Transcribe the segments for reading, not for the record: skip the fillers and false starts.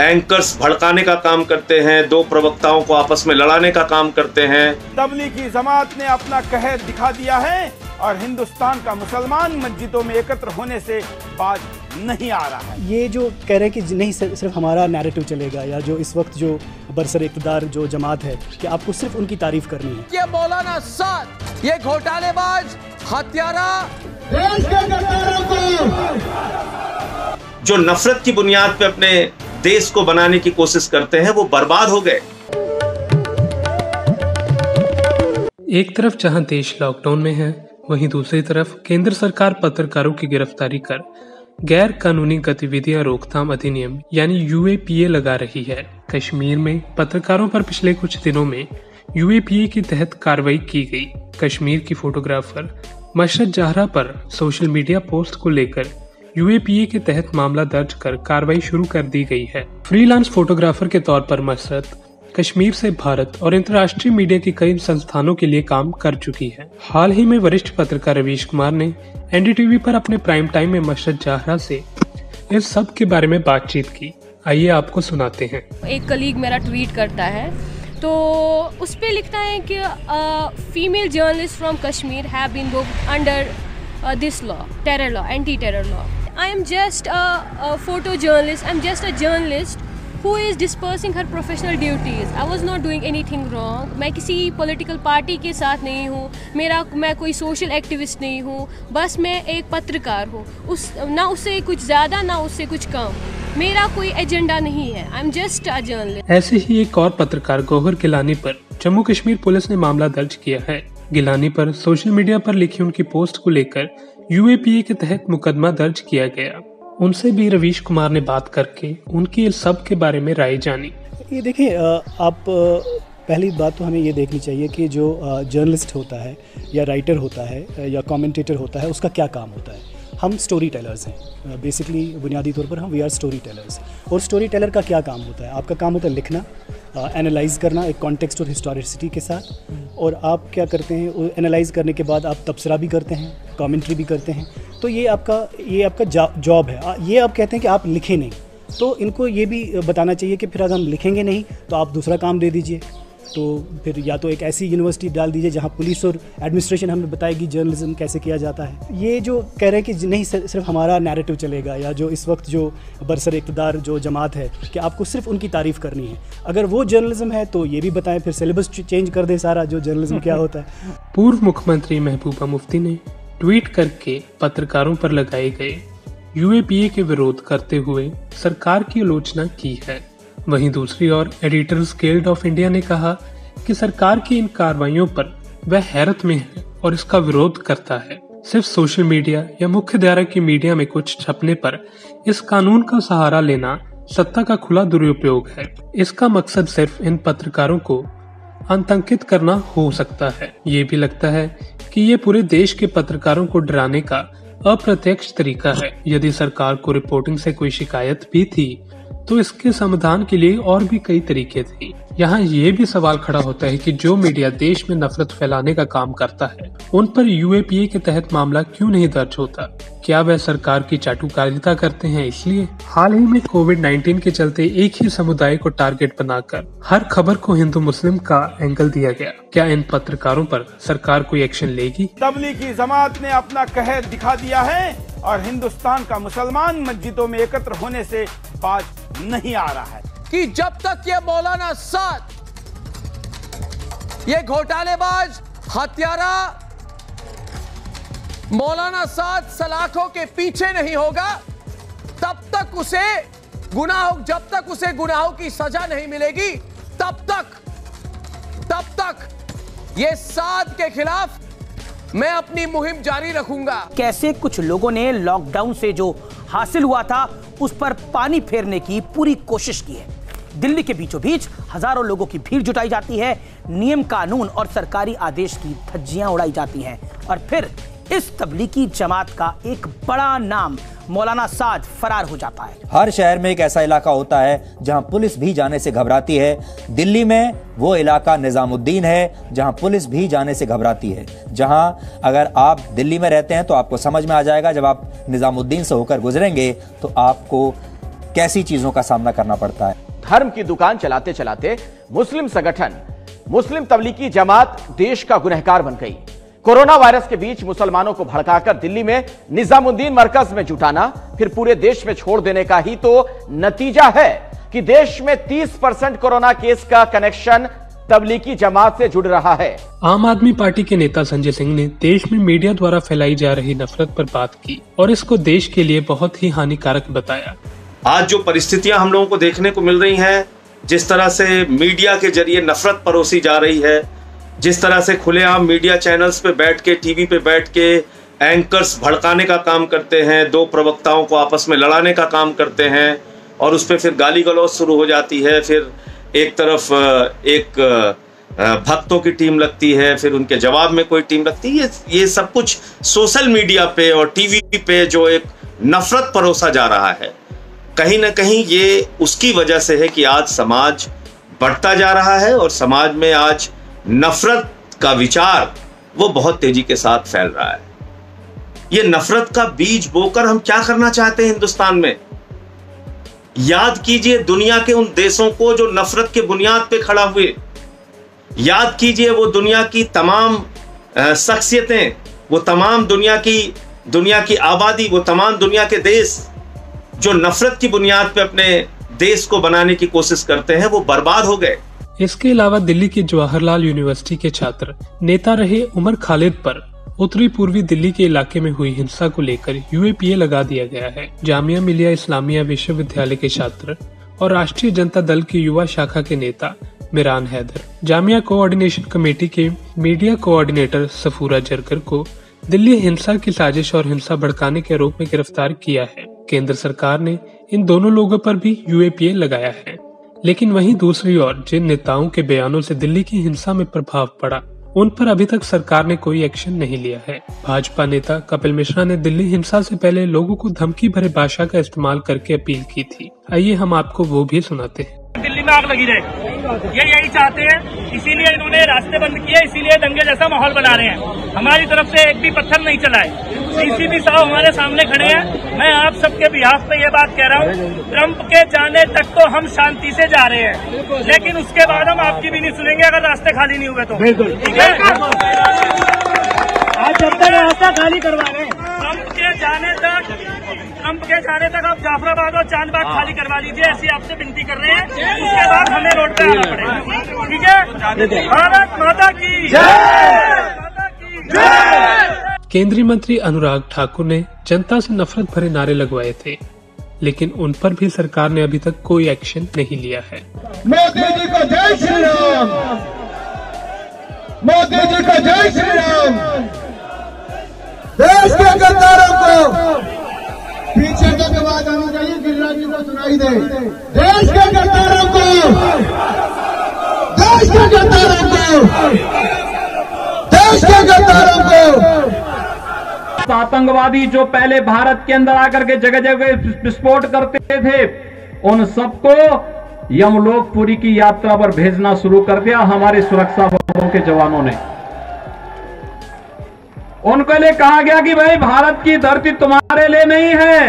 Anchors भड़काने का काम करते हैं, दो प्रवक्ताओं को आपस में लड़ाने का काम करते हैं। तबलीगी जमात ने अपना कहर दिखा दिया है और हिंदुस्तान का मुसलमान मस्जिदों में एकत्र होने से बाज नहीं आ रहा है। ये जो कह रहे हैं कि नहीं सिर्फ हमारा नैरेटिव चलेगा या जो इस वक्त जो बरसर इक़्तिदार जो जमात है कि आपको सिर्फ उनकी तारीफ करनी है। ये मौलाना साद, ये घोटालेबाज, हत्यारा, जो नफरत की बुनियाद पे अपने देश को बनाने की कोशिश करते हैं वो बर्बाद हो गए। एक तरफ जहां देश लॉकडाउन में है वहीं दूसरी तरफ केंद्र सरकार पत्रकारों की गिरफ्तारी कर गैर कानूनी गतिविधियां रोकथाम अधिनियम यानी यूएपीए लगा रही है। कश्मीर में पत्रकारों पर पिछले कुछ दिनों में यूएपीए के तहत कार्रवाई की गई। कश्मीर की फोटोग्राफर मशरत जहरा पर सोशल मीडिया पोस्ट को लेकर यूएपीए के तहत मामला दर्ज कर कार्रवाई शुरू कर दी गई है। फ्रीलांस फोटोग्राफर के तौर पर मशरत कश्मीर से भारत और अंतर्राष्ट्रीय मीडिया के कई संस्थानों के लिए काम कर चुकी है। हाल ही में वरिष्ठ पत्रकार रवीश कुमार ने एनडीटीवी पर अपने प्राइम टाइम में मशरत जहरा से इस सब के बारे में बातचीत की। आइए आपको सुनाते हैं। एक कलीग मेरा ट्वीट करता है तो उस पर लिखता है कि female journalist from Kashmir have been booked under this law, terror law, anti terror law. I am just a photo journalist, I am just a journalist who is dispersing her professional duties. I was not doing anything wrong. मैं किसी political party के साथ नहीं हूँ, मैं कोई social activist नहीं हूँ, बस मैं एक पत्रकार हूँ, ना उससे कुछ ज़्यादा ना उससे कुछ कम, मेरा कोई एजेंडा नहीं है, I'm just a journalist। ऐसे ही एक और पत्रकार गौहर गिलानी पर जम्मू कश्मीर पुलिस ने मामला दर्ज किया है। गिलानी पर सोशल मीडिया पर लिखी उनकी पोस्ट को लेकर यूएपीए के तहत मुकदमा दर्ज किया गया। उनसे भी रवीश कुमार ने बात करके उनकी इस सब के बारे में राय जानी। ये देखिए, आप पहली बात तो हमें ये देखनी चाहिए कि जो जर्नलिस्ट होता है या राइटर होता है या कमेंटेटर होता है उसका क्या काम होता है। हम स्टोरी टेलर्स हैं, बेसिकली बुनियादी तौर पर हम वी आर स्टोरी टेलर्स। और स्टोरी टेलर का क्या काम होता है? आपका काम होता है लिखना, एनालाइज करना एक कॉन्टेक्स्ट और हिस्टोरिसिटी के साथ, और आप क्या करते हैं एनालाइज करने के बाद आप तबसरा भी करते हैं, कमेंट्री भी करते हैं। तो ये आपका जॉब है। ये आप कहते हैं कि आप लिखे नहीं, तो इनको ये भी बताना चाहिए कि फिर अगर हम लिखेंगे नहीं तो आप दूसरा काम दे दीजिए। तो फिर या तो एक ऐसी यूनिवर्सिटी डाल दीजिए जहाँ पुलिस और एडमिनिस्ट्रेशन हमें बताएगी जर्नलिज्म कैसे किया जाता है। ये जो कह रहे हैं कि नहीं सिर्फ हमारा नैरेटिव चलेगा या जो इस वक्त जो बरसर इक़्तिदार जो जमात है कि आपको सिर्फ उनकी तारीफ़ करनी है, अगर वो जर्नलिज्म है तो ये भी बताएं, फिर सिलेबस चेंज कर दे सारा जो जर्नलिज्म क्या होता है। पूर्व मुख्यमंत्री महबूबा मुफ्ती ने ट्वीट करके पत्रकारों पर लगाए गए यूएपीए के विरोध करते हुए सरकार की आलोचना की है। वहीं दूसरी ओर एडिटर्स गिल्ड ऑफ इंडिया ने कहा कि सरकार की इन कार्रवाइयों पर वह हैरत में है और इसका विरोध करता है। सिर्फ सोशल मीडिया या मुख्य धारा की मीडिया में कुछ छपने पर इस कानून का सहारा लेना सत्ता का खुला दुरुपयोग है। इसका मकसद सिर्फ इन पत्रकारों को आतंकित करना हो सकता है। ये भी लगता है कि ये पूरे देश के पत्रकारों को डराने का अप्रत्यक्ष तरीका है। यदि सरकार को रिपोर्टिंग से कोई शिकायत भी थी तो इसके समाधान के लिए और भी कई तरीके थे। यहाँ ये भी सवाल खड़ा होता है कि जो मीडिया देश में नफरत फैलाने का काम करता है उन पर यूएपीए के तहत मामला क्यों नहीं दर्ज होता? क्या वह सरकार की चाटुकारिता करते हैं इसलिए? हाल ही में कोविड-19 के चलते एक ही समुदाय को टारगेट बनाकर हर खबर को हिंदू मुस्लिम का एंगल दिया गया। क्या इन पत्रकारों पर सरकार कोई एक्शन लेगी? तबलीगी जमात ने अपना कहर दिखा दिया है और हिंदुस्तान का मुसलमान मस्जिदों में एकत्र होने से बात नहीं आ रहा है कि जब तक ये मौलाना साद, ये घोटालेबाज, हत्यारा मौलाना साद सलाखों के पीछे नहीं होगा जब तक उसे गुनाहों की सजा नहीं मिलेगी तब तक ये साद के खिलाफ मैं अपनी मुहिम जारी रखूंगा। कैसे कुछ लोगों ने लॉकडाउन से जो हासिल हुआ था उस पर पानी फेरने की पूरी कोशिश की है। दिल्ली के बीचों बीच हजारों लोगों की भीड़ जुटाई जाती है, नियम कानून और सरकारी आदेश की धज्जियां उड़ाई जाती हैं और फिर इस तबलीगी जमात का एक बड़ा नाम मौलाना साद फरार हो जाता है। हर शहर में एक ऐसा इलाका होता है जहां पुलिस भी जाने से घबराती है। दिल्ली में वो इलाका निजामुद्दीन है जहां पुलिस भी जाने से घबराती है। जहां अगर आप दिल्ली में रहते हैं तो आपको समझ में आ जाएगा, जब आप निजामुद्दीन से होकर गुजरेंगे तो आपको कैसी चीजों का सामना करना पड़ता है। धर्म की दुकान चलाते चलाते मुस्लिम संगठन मुस्लिम तबलीगी जमात देश का गुनहगार बन गई। कोरोना वायरस के बीच मुसलमानों को भड़काकर दिल्ली में निजामुद्दीन मरकज में जुटाना, फिर पूरे देश में छोड़ देने का ही तो नतीजा है कि देश में 30% कोरोना केस का कनेक्शन तबलीगी जमात से जुड़ रहा है। आम आदमी पार्टी के नेता संजय सिंह ने देश में मीडिया द्वारा फैलाई जा रही नफरत पर बात की और इसको देश के लिए बहुत ही हानिकारक बताया। आज जो परिस्थितियां हम लोगों को देखने को मिल रही हैं, जिस तरह से मीडिया के जरिए नफरत परोसी जा रही है, जिस तरह से खुलेआम मीडिया चैनल्स पे बैठ के, टीवी पे बैठ के एंकर्स भड़काने का काम करते हैं, दो प्रवक्ताओं को आपस में लड़ाने का काम करते हैं और उस पर फिर गाली गलौज शुरू हो जाती है। फिर एक तरफ एक भक्तों की टीम लगती है, फिर उनके जवाब में कोई टीम लगती है। ये सब कुछ सोशल मीडिया पे और टीवी पे जो एक नफरत परोसा जा रहा है, कहीं ना कहीं ये उसकी वजह से है कि आज समाज बढ़ता जा रहा है और समाज में आज नफरत का विचार वो बहुत तेजी के साथ फैल रहा है। ये नफरत का बीज बोकर हम क्या करना चाहते हैं हिंदुस्तान में? याद कीजिए दुनिया के उन देशों को जो नफरत के बुनियाद पे खड़ा हुए। याद कीजिए वो दुनिया की तमाम शख्सियतें, वो तमाम दुनिया की आबादी, वो तमाम दुनिया के देश जो नफरत की बुनियाद पे अपने देश को बनाने की कोशिश करते हैं, वो बर्बाद हो गए। इसके अलावा दिल्ली के जवाहरलाल यूनिवर्सिटी के छात्र नेता रहे उमर खालिद पर उत्तरी पूर्वी दिल्ली के इलाके में हुई हिंसा को लेकर यूएपीए लगा दिया गया है। जामिया मिलिया इस्लामिया विश्वविद्यालय के छात्र और राष्ट्रीय जनता दल की युवा शाखा के नेता मीरान हैदर, जामिया कोऑर्डिनेशन कमेटी के मीडिया कोऑर्डिनेटर सफूरा जरगर को दिल्ली हिंसा की साजिश और हिंसा भड़काने के आरोप में गिरफ्तार किया है। केंद्र सरकार ने इन दोनों लोगों पर भी यूएपीए लगाया है। लेकिन वहीं दूसरी ओर जिन नेताओं के बयानों से दिल्ली की हिंसा में प्रभाव पड़ा, उन पर अभी तक सरकार ने कोई एक्शन नहीं लिया है। भाजपा नेता कपिल मिश्रा ने दिल्ली हिंसा से पहले लोगों को धमकी भरे भाषा का इस्तेमाल करके अपील की थी। आइए हम आपको वो भी सुनाते हैं। दिल्ली में आग लगी रहे, ये यही चाहते हैं, इसीलिए इन्होंने रास्ते बंद किए, इसीलिए दंगे जैसा माहौल बना रहे हैं। हमारी तरफ से एक भी पत्थर नहीं चला है। डीसीपी साहब हमारे सामने खड़े हैं। मैं आप सबके बिहाफ पे ये बात कह रहा हूँ, ट्रंप के जाने तक तो हम शांति से जा रहे हैं, लेकिन उसके बाद हम आपकी भी नहीं सुनेंगे अगर रास्ते खाली नहीं हुए तो। ठीक है, आज जब तक रास्ता खाली करवा रहे हैं, ट्रंप के जाने तक आप जाफराबाद और चांदबाग खाली करवा लीजिए, ऐसी आपसे विनती कर रहे हैं। उसके बाद हमें रोड पे आना पड़ेगा। ठीक है, भारत माता की जय। केंद्रीय मंत्री अनुराग ठाकुर ने जनता से नफरत भरे नारे लगवाए थे, लेकिन उन पर भी सरकार ने अभी तक कोई एक्शन नहीं लिया है। मोदी जी को जय श्री राम, मोदी जी को जय श्री राम। देश के गद्दारों को पीछे तक आवाज आना चाहिए, गिरिराज जी को सुनाई दे। देश के गद्दारों को, देश के गद्दारों को, देश के गद्दारों को। आतंकवादी जो पहले भारत के अंदर आकर के जगह जगह विस्फोट करते थे, उन सबको यमलोकपुरी की यात्रा पर भेजना शुरू कर दिया हमारे सुरक्षा बलों के जवानों ने। उनको लिए कहा गया कि भाई भारत की धरती तुम्हारे लिए नहीं है,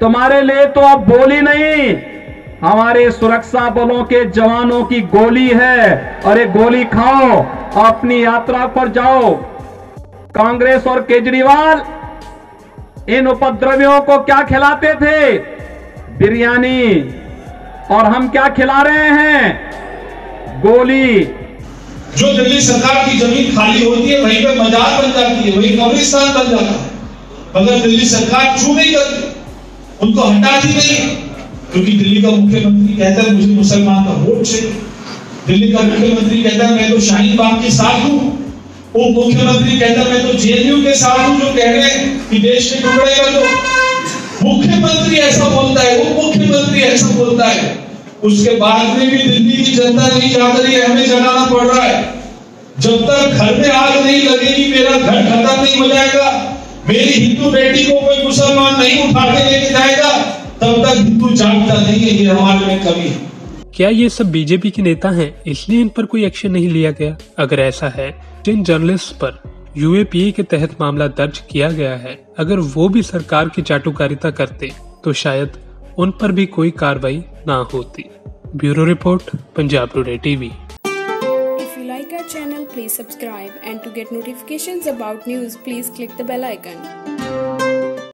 तुम्हारे लिए तो अब बोली नहीं, हमारे सुरक्षा बलों के जवानों की गोली है, और ये गोली खाओ, अपनी यात्रा पर जाओ। कांग्रेस और केजरीवाल इन उपद्रवियों को क्या खिलाते थे? बिरयानी। और हम क्या खिला रहे हैं? गोली। जो दिल्ली सरकार की जमीन खाली होती है वहीं पे मजार बन जाती है, वहीं कब्रिस्तान बन जाता है। मगर दिल्ली सरकार क्यों नहीं करती, उनको हटाती नहीं, क्योंकि दिल्ली का मुख्यमंत्री कहता है मुझे मुसलमान का वोट चाहिए। दिल्ली का मुख्यमंत्री कहता है मैं तो शाहीनबाग के साथ हूँ। वो मुख्यमंत्री कहता मैं तो जेएनयू के साथ हूं जो कह रहे हैं कि देश में टुकड़ेगा। तो मुख्यमंत्री ऐसा बोलता है, वो मुख्यमंत्री ऐसा बोलता है, उसके बाद में भी दिल्ली की जनता नहीं जाग रही है, हमें जगाना पड़ रहा है। जब तक घर में आग नहीं लगेगी, मेरा घर खत्म नहीं हो जाएगा, मेरी हिंदू बेटी को कोई मुसलमान नहीं उठा के लेके जाएगा, तब तक हिंदू जागता नहीं है। ये हमारे में कमी है। क्या ये सब बीजेपी के नेता हैं इसलिए इन पर कोई एक्शन नहीं लिया गया? अगर ऐसा है, जिन जर्नलिस्ट पर यूएपीए के तहत मामला दर्ज किया गया है, अगर वो भी सरकार की चाटुकारिता करते तो शायद उन पर भी कोई कार्रवाई ना होती। Bureau report, Punjab today TV. If you like our channel, please subscribe and to get notifications about news, please click the bell icon.